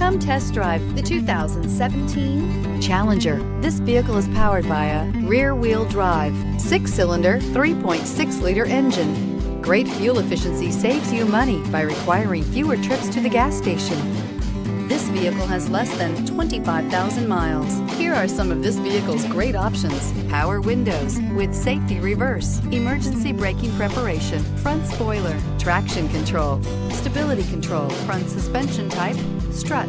Come test drive the 2017 Challenger. This vehicle is powered by a rear-wheel drive, 6-cylinder, 3.6-liter engine. Great fuel efficiency saves you money by requiring fewer trips to the gas station. This vehicle has less than 25,000 miles. Here are some of this vehicle's great options: power windows with safety reverse, emergency braking preparation, front spoiler, traction control, stability control, front suspension type, strut.